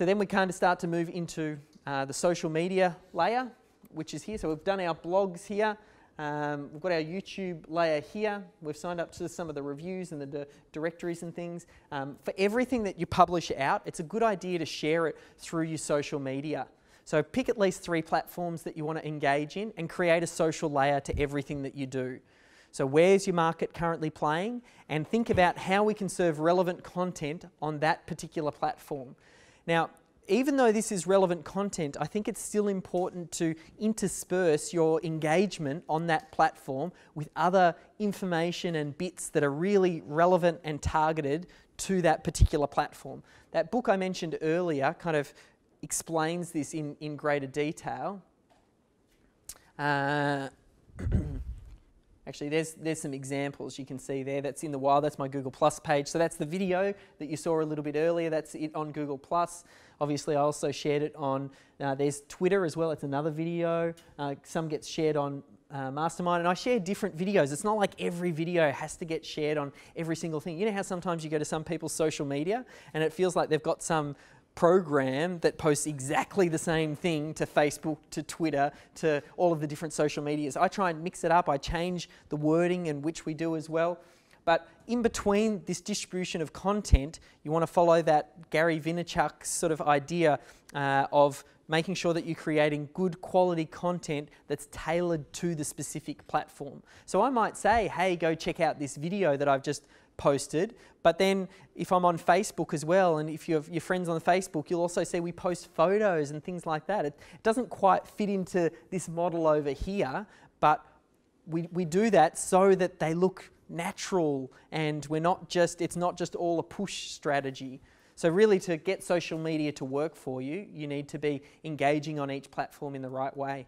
So then we kind of start to move into the social media layer, which is here. So we've done our blogs here. We've got our YouTube layer here. We've signed up to some of the reviews and the directories and things. For everything that you publish out, it's a good idea to share it through your social media. So pick at least 3 platforms that you want to engage in and create a social layer to everything that you do. So where's your market currently playing? And think about how we can serve relevant content on that particular platform. Now, even though this is relevant content, I think it's still important to intersperse your engagement on that platform with other information and bits that are really relevant and targeted to that particular platform. That book I mentioned earlier kind of explains this in greater detail. Actually, there's some examples you can see there. That's in the wild. That's my Google Plus page. So that's the video that you saw a little bit earlier. That's it on Google Plus. Obviously, I also shared it on, there's Twitter as well. It's another video. Some gets shared on Mastermind. And I share different videos. It's not like every video has to get shared on every single thing. You know how sometimes you go to some people's social media and it feels like they've got some program that posts exactly the same thing to Facebook, to Twitter, to all of the different social medias. I try and mix it up. I change the wording and which we do as well. But in between this distribution of content, you want to follow that Gary Vaynerchuk sort of idea of making sure that you're creating good quality content that's tailored to the specific platform. So I might say, hey, go check out this video that I've just posted, but then if I'm on Facebook as well, and if you have your friends on Facebook, you'll also see we post photos and things like that. It doesn't quite fit into this model over here, but we do that so that they look natural and it's not just all a push strategy. So really, to get social media to work for you, you need to be engaging on each platform in the right way.